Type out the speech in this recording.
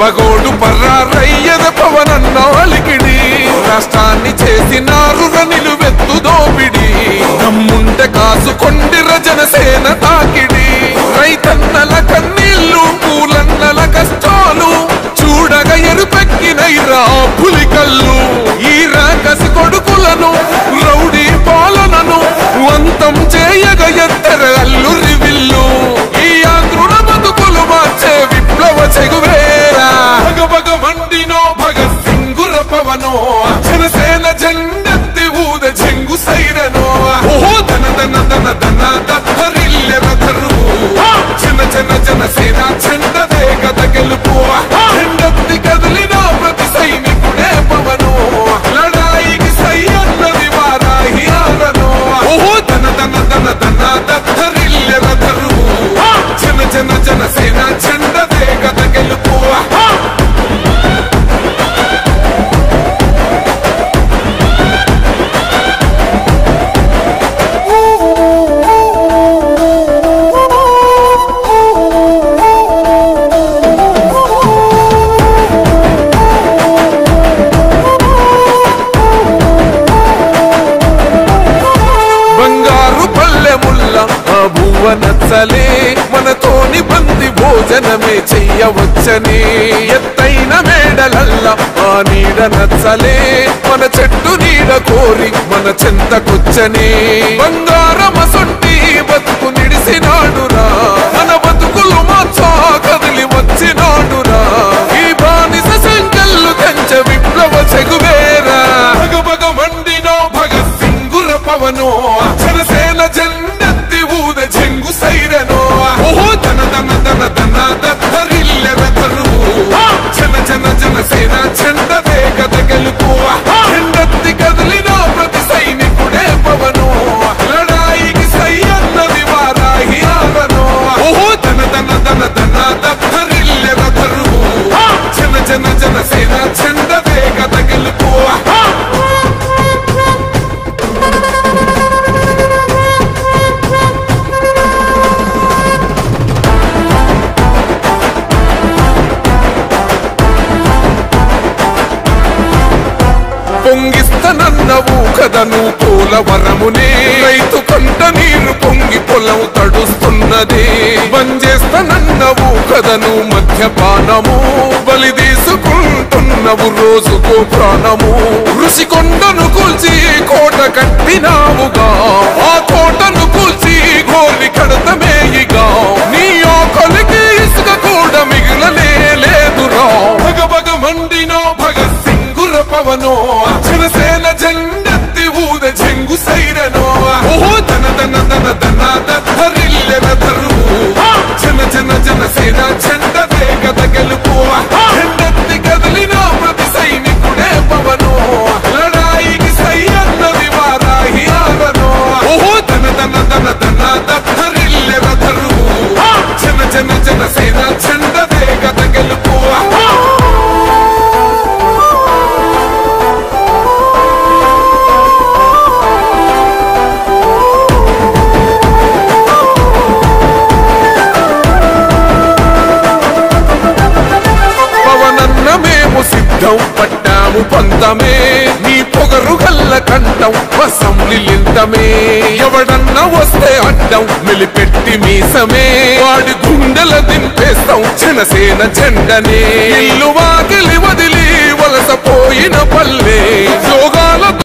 పగోడు పర్రా రయ్యద పవనన్న అలికిడి రాష్ట్రాన్ని చేసినారుర నిలువెత్తు దోపిడి దమ్ముంటే కాసుకొండిర జనసేన తాకిడి రైతన్నల కన్నీళ్లు పూలన్నల కష్టాలు చూడగా ఎరుపెక్కినైరా పులి కళ్ళు ఈ రాకసి కొడుకులను రౌడీ పాలనను అంతం చేయగ ఎత్తర అల్లురి విల్లు ఈ ఆంధ్రుల బతుకులు మార్చే విప్లవ చెగువేరా భగభగ మండినో భగత్ సింగుర పవనో జనసేన జెండెత్తి ఊద చెంగు సైరనో ఓహో ధన ధన ధన ధన దరిల్లెర ధరు జన జన జనసేన జెండదే కథ గెలుపు జెండెత్తి కదిలిన ప్రతి సైనికుడే పవను లడాయికి సై అన్నది వారాహి ఆరనో ఓహో ధన ధన ధన ధన దరిల్లెర ధరు జన జన జనసేన జెండదే కథ గెలుపు నచ్చలే మనతోని బంది భోజనమే చెయ్యవచ్చని ఎత్తైన మేడలల్లా ఆ నీడ నచ్చలే మన చెట్టు నీడ కోరి మన చెంతకొచ్చని బంగారమసొంటి బతుకు నిడిసినాడురా మన బతుకులు మాచా కదిలి వచ్చినాడురా ఈ బానిస సంకల్లు కంచె విప్లవ చెగువేరా భగభగ మండినో భగత్ సింగుర పవనో జనసేన జెండెత్తి ఊద సైరనో ఓహో ధన ధన ధన ధన దరిల్లెర ధరు జన జన జనసేన జెండదే కథ గెలుపు జెండెత్తి కదిలిన ప్రతి సైనికుడే పవను లడాయికి సై అన్నది వారాహి ఆరనో ఓహో ధన ధన ధన ధన దరిల్లెర ధరు జన జన జనసేన జెండదే కథ గెలుపు పొంగిస్తనన్నవు కదను పోలవరమునే రైతు కంట నీరు పొంగి పొలం తడుస్తున్నది బంజేస్తనన్నవు కదను మధ్యపానము బలి తీసుకుంటున్నవు రోజుకో ప్రాణము ఋషికొండను కూల్చి కోట కట్టినావుగా ఆ కోటను కూల్చి గోలి కడతమేయిగా నీ ఆకలికి ఇసుక కూడా మిగిలనే లేదురా భగభగ మండినో భగత్ సింగుర పవనో జనసేన జెండెత్తి ఊద చెంగు సైరనో ఓహో ధన ధన ధన ధన దరిల్లెర ధరు జన జన జనసేన జెండదే కథ గెలుపు జెండెత్తి కదిలిన ప్రతి సైనికుడే పవను లడాయికి సై అన్నది వారాహి ఆరనో ఓహో ధన ధన ధన ధన దరిల్లెర ధరు జన జన జనసేన జెండదే కథ గెలుపు పట్టాము పంతమే నీ పొగరు గల్ల కంఠం వసంలిలింతమే ఎవడన్నా వస్తే అడ్డం నిలిపెట్టి మీసమే వాడి గుండెల దింపేస్తాం జనసేన జెండనే ఇల్లు వాకిలి వదిలి వలసపోయిన పల్లె యోగాల